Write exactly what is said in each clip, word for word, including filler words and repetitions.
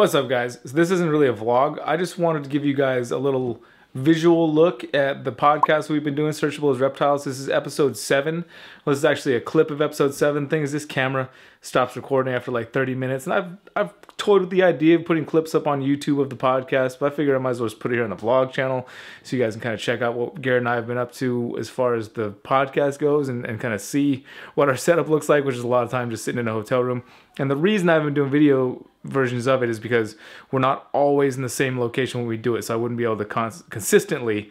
What's up, guys? So this isn't really a vlog. I just wanted to give you guys a little visual look at the podcast we've been doing, Searchable as Reptiles. This is episode seven. Well, this is actually a clip of episode seven. The thing is, this camera stops recording after like thirty minutes, and I've I've toyed with the idea of putting clips up on YouTube of the podcast, but I figured I might as well just put it here on the vlog channel so you guys can kind of check out what Garrett and I have been up to as far as the podcast goes, and, and kind of see what our setup looks like, which is a lot of time just sitting in a hotel room. And the reason I haven't been doing video versions of it is because we're not always in the same location when we do it, so I wouldn't be able to cons consistently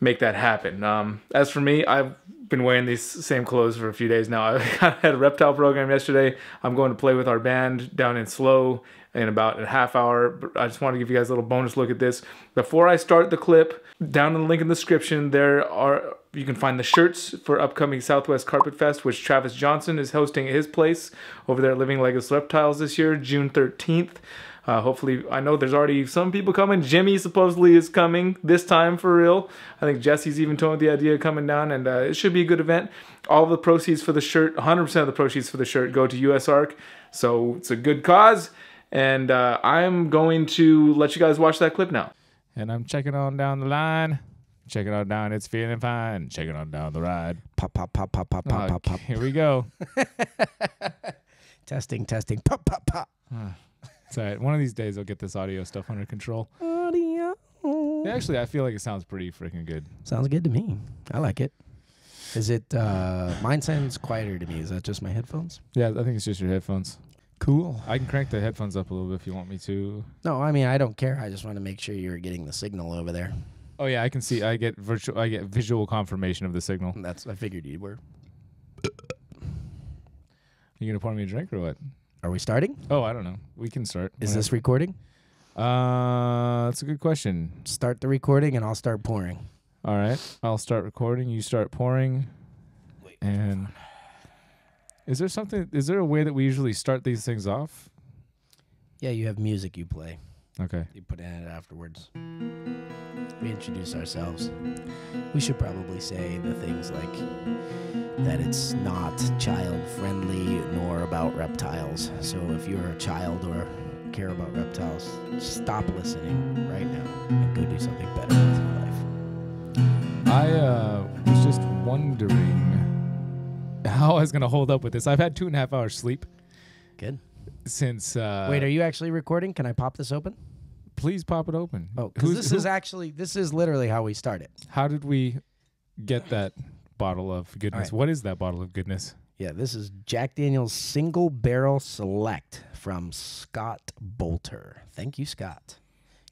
make that happen. Um, as for me, I've been wearing these same clothes for a few days now. I had a reptile program yesterday. I'm going to play with our band down in Slow in about a half hour. But I just want to give you guys a little bonus look at this. Before I start the clip, down in the link in the description, there are you can find the shirts for upcoming Southwest Carpet Fest, which Travis Johnson is hosting at his place over there at Living Legends Reptiles this year, June thirteenth. Uh, hopefully, I know there's already some people coming. Jimmy supposedly is coming this time for real. I think Jesse's even toying with the idea of coming down, and uh, it should be a good event. All the proceeds for the shirt, one hundred percent of the proceeds for the shirt go to U S A R C, so it's a good cause. And uh, I'm going to let you guys watch that clip now. And I'm checking on down the line. Checking on down, it's feeling fine. Checking on down the ride. Pop, pop, pop, pop, pop, pop, pop, pop. Here we go. Testing, testing. Pop, pop, pop. Uh. It's all right. One of these days I'll get this audio stuff under control. Audio. Actually, I feel like it sounds pretty freaking good. Sounds good to me. I like it. Is it, uh, mine sounds quieter to me. Is that just my headphones? Yeah, I think it's just your headphones. Cool. I can crank the headphones up a little bit if you want me to. No, I mean, I don't care. I just want to make sure you're getting the signal over there. Oh, yeah, I can see. I get virtual. I get visual confirmation of the signal. That's. I figured you were. You going to pour me a drink or what? Are we starting? Oh, I don't know. We can start. Is whenever. This recording? Uh, that's a good question. Start the recording and I'll start pouring. All right. I'll start recording. You start pouring. Wait, and is there something, is there a way that we usually start these things off? Yeah, you have music you play. Okay. You put in it afterwards. We introduce ourselves. We should probably say the things like that it's not child-friendly nor about reptiles. So if you're a child or care about reptiles, stop listening right now and go do something better with your life. I uh, was just wondering how I was going to hold up with this. I've had two and a half hours sleep. Good. Since... Uh, Wait, are you actually recording? Can I pop this open? Please pop it open. Oh, because this who? is actually... This is literally how we started. How did we get that... bottle of goodness. Right. What is that bottle of goodness? Yeah, this is Jack Daniel's Single Barrel Select from Scott Bolter. Thank you, Scott.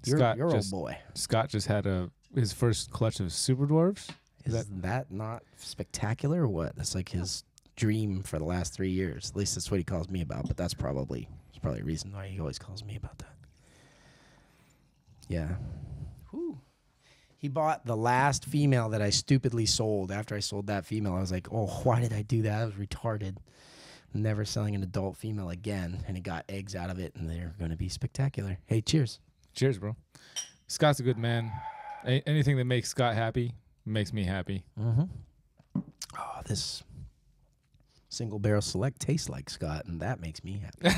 You're, Scott you're just, old boy. Scott just had a his first clutch of Super Dwarves. Is Isn't that, that not spectacular or what? That's like his dream for the last three years. At least that's what he calls me about, but that's probably that's probably a reason why he always calls me about that. Yeah. Whew. He bought the last female that I stupidly sold. After I sold that female, I was like, oh, why did I do that? I was retarded. I'm never selling an adult female again. And it got eggs out of it, and they're going to be spectacular. Hey, cheers. Cheers, bro. Scott's a good man. A anything that makes Scott happy makes me happy. Mm-hmm. Oh, this Single Barrel Select tastes like Scott, and that makes me happy.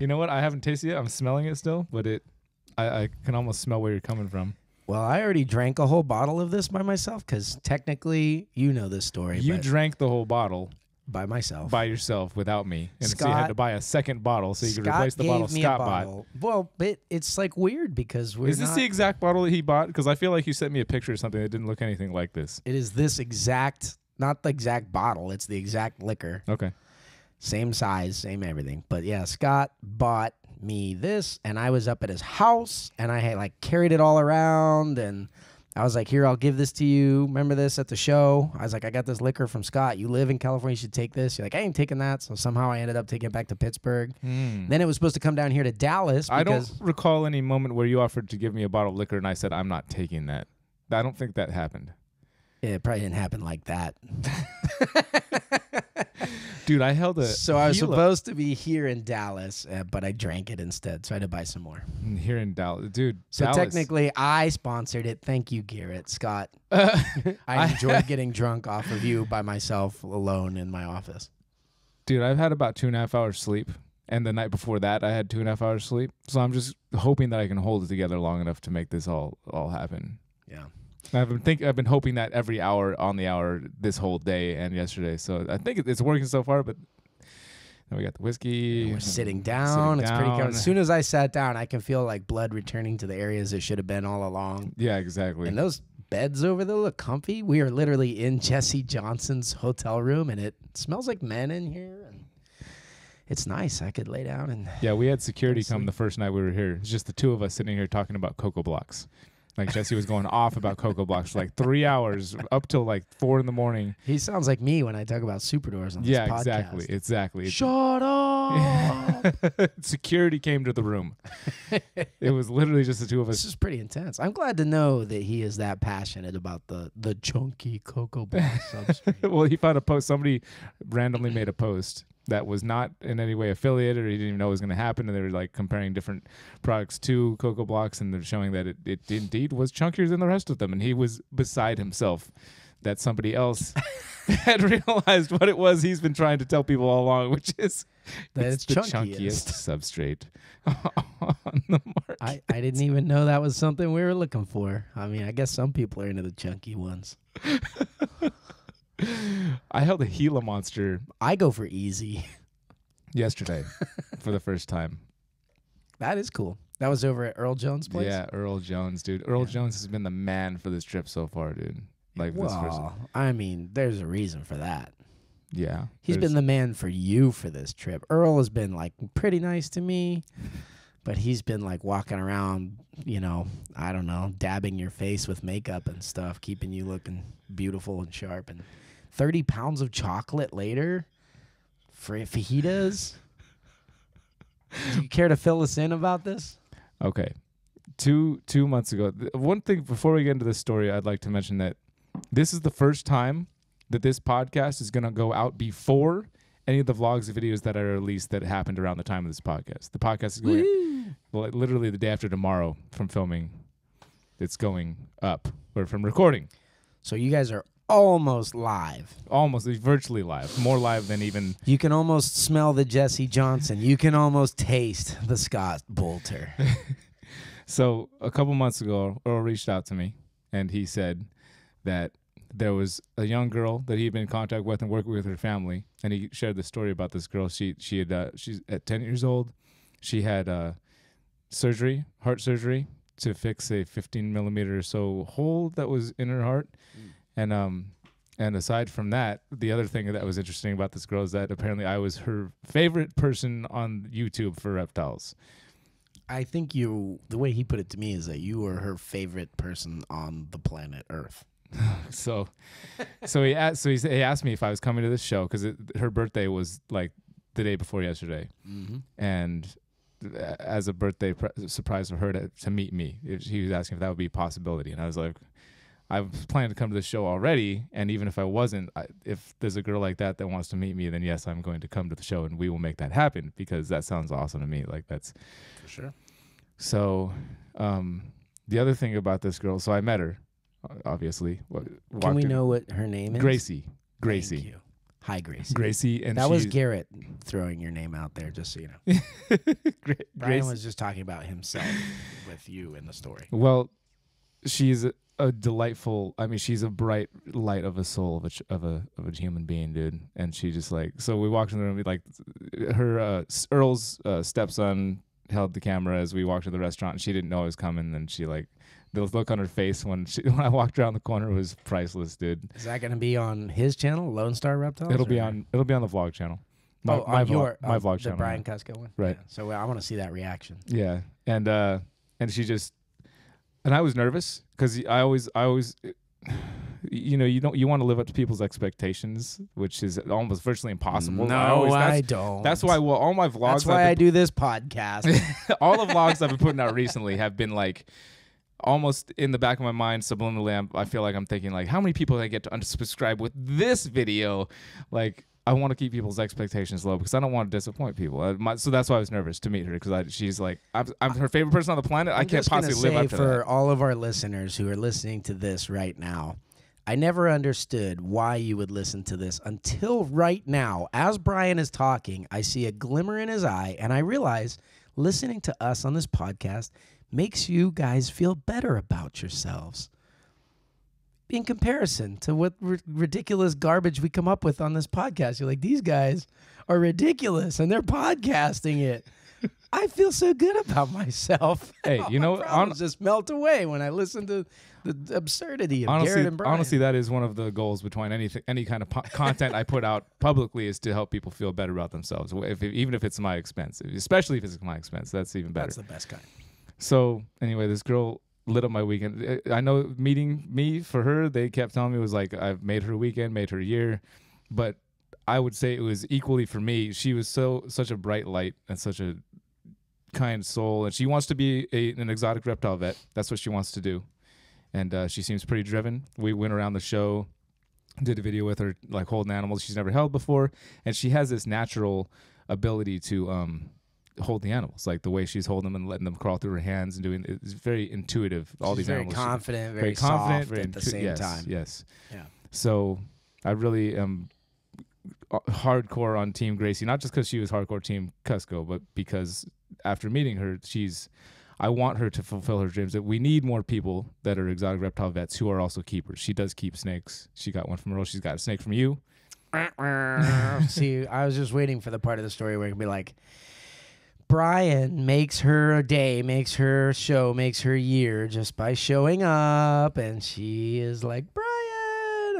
You know what? I haven't tasted it. I'm smelling it still, but it... I, I can almost smell where you're coming from. Well, I already drank a whole bottle of this by myself because technically you know this story. You drank the whole bottle. By myself. By yourself, without me. And Scott, so you had to buy a second bottle so you Scott could replace the bottle Scott bottle. bought. Well, but it's like weird because we're Is this not the exact bottle that he bought? Because I feel like you sent me a picture of something that didn't look anything like this. It is this exact, not the exact bottle. It's the exact liquor. Okay. Same size, same everything. But yeah, Scott bought me this, and I was up at his house, and I had like carried it all around, and I was like, here, I'll give this to you. Remember this at the show? I was like, I got this liquor from Scott. You live in California, you should take this. You're like, I ain't taking that. So somehow I ended up taking it back to Pittsburgh. Mm. Then it was supposed to come down here to Dallas. I don't recall any moment where you offered to give me a bottle of liquor and I said, I'm not taking that. I don't think that happened. Yeah, it probably didn't happen like that. Dude, I held a So I was supposed to be here in Dallas, uh, but I drank it instead, so I had to buy some more. Here in Dallas. Dude, So Dallas. technically, I sponsored it. Thank you, Garrett, Scott. Uh, I enjoyed getting drunk off of you by myself alone in my office. Dude, I've had about two and a half hours sleep, And the night before that, I had two and a half hours sleep. So I'm just hoping that I can hold it together long enough to make this all all happen. Yeah. I've been think I've been hoping that every hour on the hour this whole day and yesterday. So I think it's working so far, but now we got the whiskey. And we're sitting down. Sitting it's down. Pretty good. As soon as I sat down, I can feel like blood returning to the areas it should have been all along. Yeah, exactly. And those beds over there look comfy. We are literally in Jesse Johnson's hotel room, and it smells like men in here. And it's nice. I could lay down and yeah, we had security come sleep. The first night we were here. It's just the two of us sitting here talking about CocoBlox. Like Jesse was going off about CocoBlox for like three hours up till like four in the morning. He sounds like me when I talk about Super Dwarves on this yeah, podcast. Yeah, exactly, exactly. Shut up! Security came to the room. It was literally just the two of us. This is pretty intense. I'm glad to know that he is that passionate about the the chunky CocoBlox substrate. Well, he found a post. Somebody randomly made a post that was not in any way affiliated, or he didn't even know it was going to happen, and they were like comparing different products to CocoBlox, and they're showing that it, it indeed was chunkier than the rest of them, and he was beside himself that somebody else had realized what it was he's been trying to tell people all along, which is that it's, it's the chunkiest, chunkiest substrate on the market. I, I didn't even know that was something we were looking for. I mean, I guess some people are into the chunky ones. I held a Gila monster. I go for easy. Yesterday, for the first time. That is cool. That was over at Earl Jones' place. Yeah, Earl Jones, dude. Earl yeah. Jones has been the man for this trip so far, dude. Like well, this person. I mean, there's a reason for that. Yeah, he's been the man for you for this trip. Earl has been like pretty nice to me, but he's been like walking around, you know, I don't know, dabbing your face with makeup and stuff, keeping you looking beautiful and sharp. And thirty pounds of chocolate later, fajitas. Do you care to fill us in about this? Okay. Two two months ago. One thing, before we get into this story, I'd like to mention that this is the first time that this podcast is going to go out before any of the vlogs and videos that I released that happened around the time of this podcast. The podcast is going well, literally the day after tomorrow from filming. It's going up, or from recording. So you guys are almost live. Almost, virtually live. More live than even... You can almost smell the Jesse Johnson. You can almost taste the Scott Bolter. So a couple months ago, Earl reached out to me, and he said that there was a young girl that he'd been in contact with and working with her family, and he shared the story about this girl. She she had uh, she's at ten years old. She had uh, surgery, heart surgery, to fix a fifteen millimeter or so hole that was in her heart. Mm. And um, and aside from that, the other thing that was interesting about this girl is that apparently I was her favorite person on YouTube for reptiles. I think you. The way he put it to me is that you were her favorite person on the planet Earth. so, so he asked. So he, he asked me if I was coming to this show because her birthday was like the day before yesterday, mm-hmm. and as a birthday pr surprise for her to, to meet me, if she was asking if that would be a possibility, and I was like, I've planned to come to this show already, and even if I wasn't, I, if there's a girl like that that wants to meet me, then yes, I'm going to come to the show, and we will make that happen because that sounds awesome to me. Like that's for sure. So, um, the other thing about this girl, so I met her. Obviously. Can we in. know what her name is? Gracie. Gracie. Thank you. Hi, Gracie. Gracie. And that was Garrett throwing your name out there, just so you know. Gra Brian Grace was just talking about himself with you in the story. Well, she's a, a delightful, I mean, she's a bright light of a soul of a, ch of a, of a human being, dude. And she just like, so we walked in the room, we like, her, uh, Earl's uh, stepson held the camera as we walked to the restaurant, and she didn't know I was coming, and she like, the look on her face when she, when I walked around the corner was priceless, dude. Is that going to be on his channel, Lone Star Reptiles? It'll or? be on. It'll be on the vlog channel. My, oh, my, on vlog, your, my uh, vlog the channel, Brian Kusko one, right? Yeah. So I want to see that reaction. Yeah, and uh, and she just, and I was nervous because I always, I always, you know, you don't, you want to live up to people's expectations, which is almost virtually impossible. No, I, always, I don't. That's why. Well, all my vlogs. That's why been, I do this podcast. All the vlogs I've been putting out recently have been like, almost in the back of my mind, subliminally, I feel like I'm thinking, like, how many people I get to unsubscribe with this video? Like, I want to keep people's expectations low because I don't want to disappoint people. I, my, so that's why I was nervous to meet her because she's like, I'm, I'm her favorite person on the planet. I'm I can't possibly live up to that. For all of our listeners who are listening to this right now, I never understood why you would listen to this until right now. As Brian is talking, I see a glimmer in his eye, and I realize listening to us on this podcast makes you guys feel better about yourselves in comparison to what r ridiculous garbage we come up with on this podcast. You're like, these guys are ridiculous, and they're podcasting it. I feel so good about myself. Hey, you know, I just melt away when I listen to the absurdity of honestly, Garrett and Brian. Honestly, that is one of the goals between anything, any kind of po content I put out publicly, is to help people feel better about themselves, if, if, even if it's my expense, especially if it's my expense. That's even better. That's the best kind. So anyway, this girl lit up my weekend. I know meeting me for her, they kept telling me it was like, I've made her weekend, made her year, but I would say it was equally for me. She was so such a bright light and such a kind soul, and she wants to be a, an exotic reptile vet. That's what she wants to do, and uh, she seems pretty driven. We went around the show, did a video with her, like holding animals she's never held before, and she has this natural ability to um, hold the animals, like the way she's holding them and letting them crawl through her hands and doing it. It's very intuitive. All she's these very animals, confident, very, very confident, soft very at the same yes, time. Yes. Yeah. So I really am hardcore on Team Gracie, not just because she was hardcore Team Kusko, but because after meeting her, she's I want her to fulfill her dreams. That we need more people that are exotic reptile vets who are also keepers. She does keep snakes. She got one from Earl. She's got a snake from you. See, I was just waiting for the part of the story where it could be like, Brian makes her a day, makes her show, makes her year just by showing up, and she is like, Brian.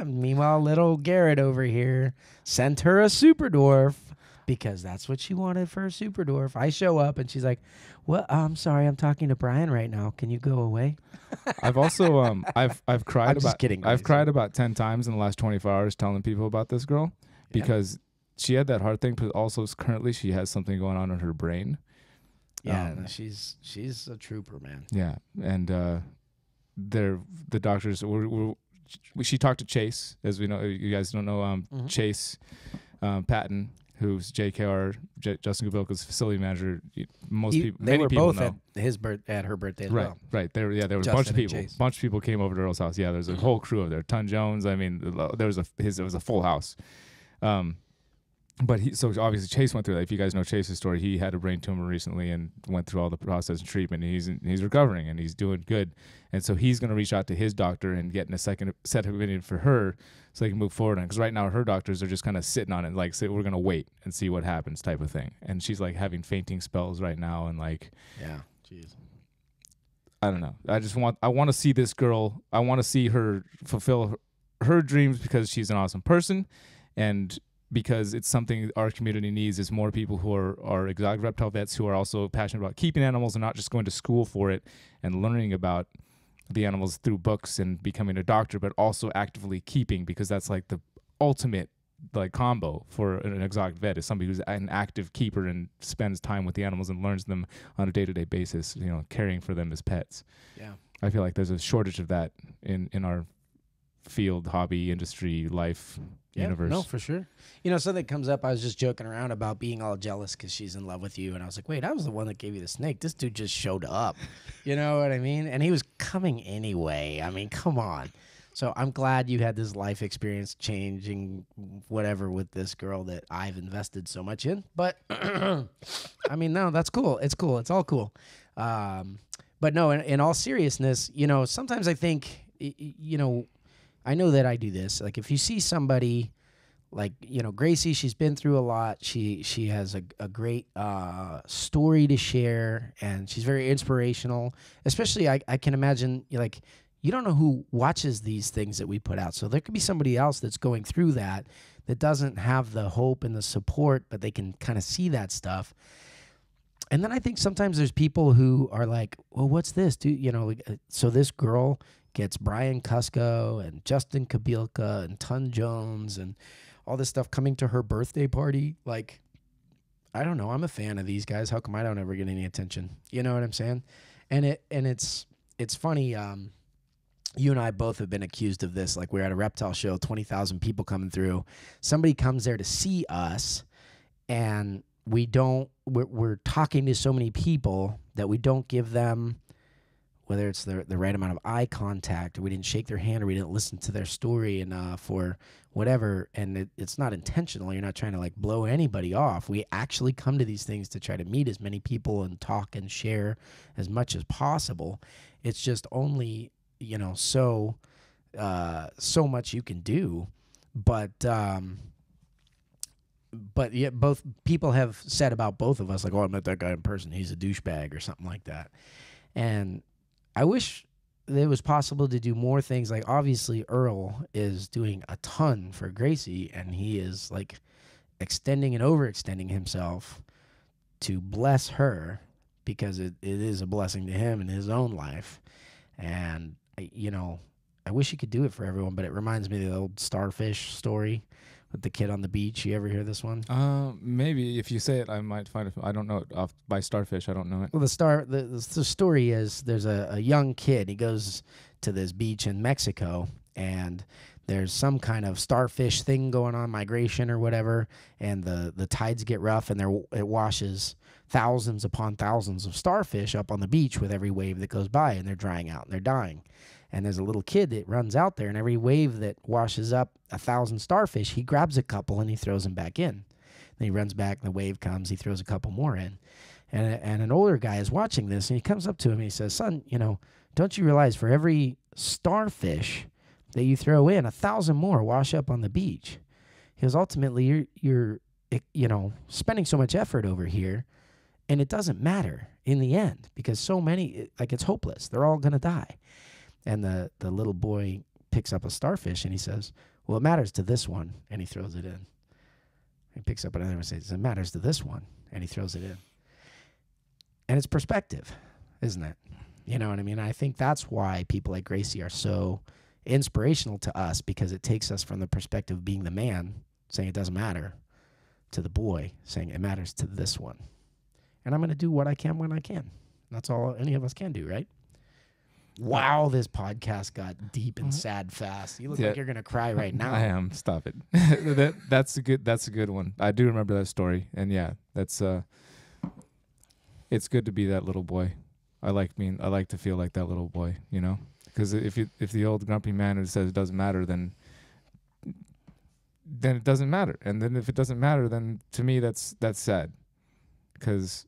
Meanwhile, little Garrett over here sent her a super dwarf because that's what she wanted for a super dwarf. I show up and she's like, "Well, I'm sorry, I'm talking to Brian right now. Can you go away?" I've also um, I've I've cried I'm about just kidding, I've cried about ten times in the last twenty-four hours telling people about this girl because yeah. she had that heart thing, but also currently she has something going on in her brain. Yeah, um, she's she's a trooper, man. Yeah, and uh, they're the doctors were. were She talked to Chase, as we know. You guys don't know um, mm-hmm. Chase um, Patton, who's J K R, J Justin Kabilka's facility manager. Most he, people, they many were people both know. at his birth at her birthday. As right, well. right. There, yeah, there was Justin a bunch of people. A bunch of people came over to Earl's house. Yeah, there's a mm-hmm. whole crew over there. Ton Jones. I mean, there was a his. It was a full house. Um, but he, so obviously Chase went through that. If you guys know Chase's story, he had a brain tumor recently and went through all the process and treatment. And he's he's recovering and he's doing good. And so he's going to reach out to his doctor and get in a second set of opinion for her, so they can move forward on. Because right now her doctors are just kind of sitting on it, like say, we're going to wait and see what happens, type of thing. And she's like having fainting spells right now, and like yeah, jeez. I don't know. I just want I want to see this girl. I want to see her fulfill her, her dreams because she's an awesome person, and because it's something our community needs is more people who are, are exotic reptile vets who are also passionate about keeping animals and not just going to school for it and learning about the animals through books and becoming a doctor, but also actively keeping, because that's like the ultimate like combo for an exotic vet is somebody who's an active keeper and spends time with the animals and learns them on a day-to-day basis, you know, caring for them as pets. Yeah. I feel like there's a shortage of that in, in our field, hobby, industry, life, yeah, universe. No, for sure. You know, something comes up, I was just joking around about being all jealous because she's in love with you, and I was like, wait, I was the one that gave you the snake. This dude just showed up. You know what I mean? And he was coming anyway. I mean, come on. So I'm glad you had this life experience changing whatever with this girl that I've invested so much in. But, I mean, no, that's cool. It's cool. It's all cool. Um, but, no, in, in all seriousness, you know, sometimes I think, you know, I know that I do this. Like, if you see somebody, like, you know, Gracie, she's been through a lot. She she has a, a great uh, story to share, and she's very inspirational. Especially, I, I can imagine, like, you don't know who watches these things that we put out. So there could be somebody else that's going through that that doesn't have the hope and the support, but they can kind of see that stuff. And then I think sometimes there's people who are like, well, what's this? Do, you know, so this girl gets Brian Kusko and Justin Kabilka and Ton Jones and all this stuff coming to her birthday party. Like, I don't know. I'm a fan of these guys. How come I don't ever get any attention? You know what I'm saying? And it and it's it's funny. Um, you and I both have been accused of this. Like, we're at a reptile show, twenty thousand people coming through. Somebody comes there to see us, and we don't. We're, we're talking to so many people that we don't give them whether it's the, the right amount of eye contact, or we didn't shake their hand, or we didn't listen to their story enough, or whatever. And it, it's not intentional. You're not trying to like blow anybody off. We actually come to these things to try to meet as many people and talk and share as much as possible. It's just only, you know, so, uh, so much you can do. But, um, but yet both people have said about both of us, like, oh, I met that guy in person, he's a douchebag or something like that. And I wish that it was possible to do more things. Like, obviously, Earl is doing a ton for Gracie, and he is, like, extending and overextending himself to bless her, because it, it is a blessing to him in his own life. And, you know, I wish you could do it for everyone, but it reminds me of the old starfish story with the kid on the beach. You ever hear this one? Uh, maybe if you say it, I might find it. I don't know it off by starfish. I don't know it. Well, the star the, the, the story is there's a, a young kid. He goes to this beach in Mexico, and there's some kind of starfish thing going on, migration or whatever, and the the tides get rough, and there it washes thousands upon thousands of starfish up on the beach with every wave that goes by, and they're drying out and they're dying. And there's a little kid that runs out there, and every wave that washes up a thousand starfish, he grabs a couple and he throws them back in. Then he runs back, and the wave comes, he throws a couple more in. And, and an older guy is watching this, and he comes up to him and he says, son, you know, don't you realize for every starfish that you throw in, a thousand more wash up on the beach? He goes, ultimately, you're, you're you know, spending so much effort over here, and it doesn't matter in the end, because so many, like, it's hopeless. They're all going to die. And the, the little boy picks up a starfish, and he says, well, it matters to this one, and he throws it in. He picks up another one and says, it matters to this one, and he throws it in. And it's perspective, isn't it? You know what I mean? I think that's why people like Gracie are so inspirational to us, because it takes us from the perspective of being the man, saying it doesn't matter, to the boy, saying it matters to this one. And I'm going to do what I can when I can. That's all any of us can do, right? Wow, this podcast got deep and sad fast. You look yeah. like you're gonna cry right now. I am. Stop it. that, that's a good. That's a good one. I do remember that story, and yeah, that's. Uh, it's good to be that little boy. I like being. I like to feel like that little boy. You know, because if you if the old grumpy man who says it doesn't matter, then then it doesn't matter, and then if it doesn't matter, then to me that's that's sad, because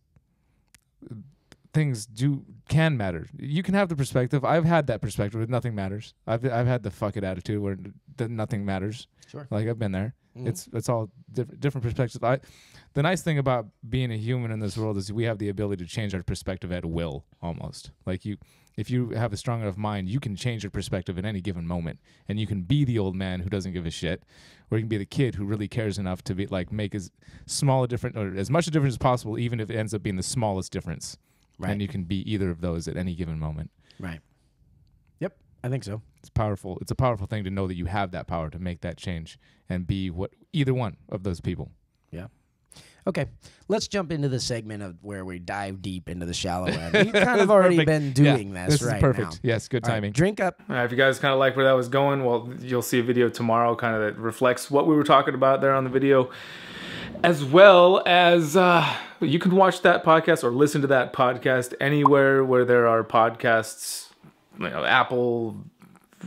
things do can matter. You can have the perspective. I've had that perspective with nothing matters. I've I've had the fuck it attitude where th nothing matters. Sure. Like, I've been there. Mm-hmm. It's it's all diff different perspectives. I, the nice thing about being a human in this world is we have the ability to change our perspective at will, almost. Like, you, if you have a strong enough mind, you can change your perspective at any given moment, and you can be the old man who doesn't give a shit, or you can be the kid who really cares enough to be like make as small a difference or as much a difference as possible, even if it ends up being the smallest difference. Right. And you can be either of those at any given moment. Right. Yep, I think so. It's powerful. It's a powerful thing to know that you have that power to make that change and be what either one of those people. Yeah. Okay, let's jump into the segment of where we dive deep into the shallow end. We've kind of already perfect. been doing yeah, this, this right is perfect. Now. Yes, good All timing. Right, drink up. All right, if you guys kind of like where that was going, well, you'll see a video tomorrow kind of that reflects what we were talking about there on the video, as well as... Uh, you can watch that podcast or listen to that podcast anywhere where there are podcasts, you know, Apple,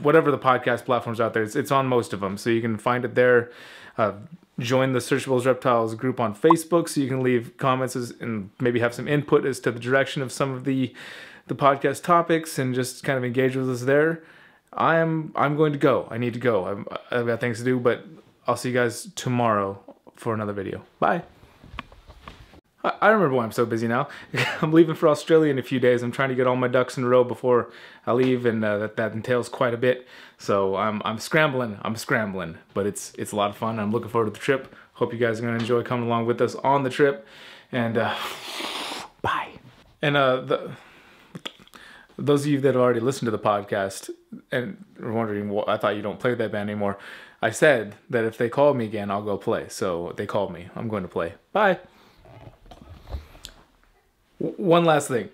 whatever the podcast platforms out there. It's, it's on most of them, so you can find it there. Uh, join the Searchable as Reptiles group on Facebook, so you can leave comments and maybe have some input as to the direction of some of the the podcast topics, and just kind of engage with us there. I am I'm going to go. I need to go. I'm, I've got things to do, but I'll see you guys tomorrow for another video. Bye. I remember why I'm so busy now. I'm leaving for Australia in a few days. I'm trying to get all my ducks in a row before I leave, and uh, that, that entails quite a bit. So I'm, I'm scrambling, I'm scrambling, but it's it's a lot of fun. I'm looking forward to the trip. Hope you guys are gonna enjoy coming along with us on the trip, and uh, bye. And uh, the, those of you that have already listened to the podcast and are wondering, well, I thought you don't play that band anymore. I said that if they call me again, I'll go play. So they called me, I'm going to play. Bye. One last thing.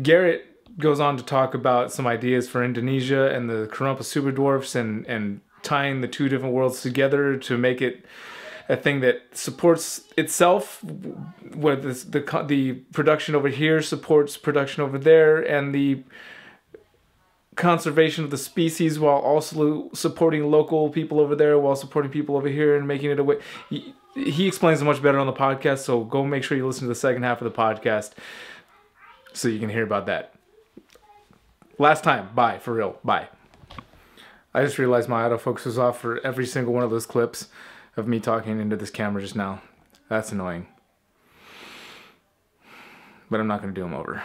Garrett goes on to talk about some ideas for Indonesia and the Karumpa Super Dwarves, and, and tying the two different worlds together to make it a thing that supports itself, where the, the, the production over here supports production over there, and the conservation of the species while also supporting local people over there, while supporting people over here and making it a way. He, he explains it much better on the podcast, so go make sure you listen to the second half of the podcast so you can hear about that. Last time, bye, for real, bye. I just realized my autofocus was off for every single one of those clips of me talking into this camera just now. That's annoying. But I'm not going to do them over.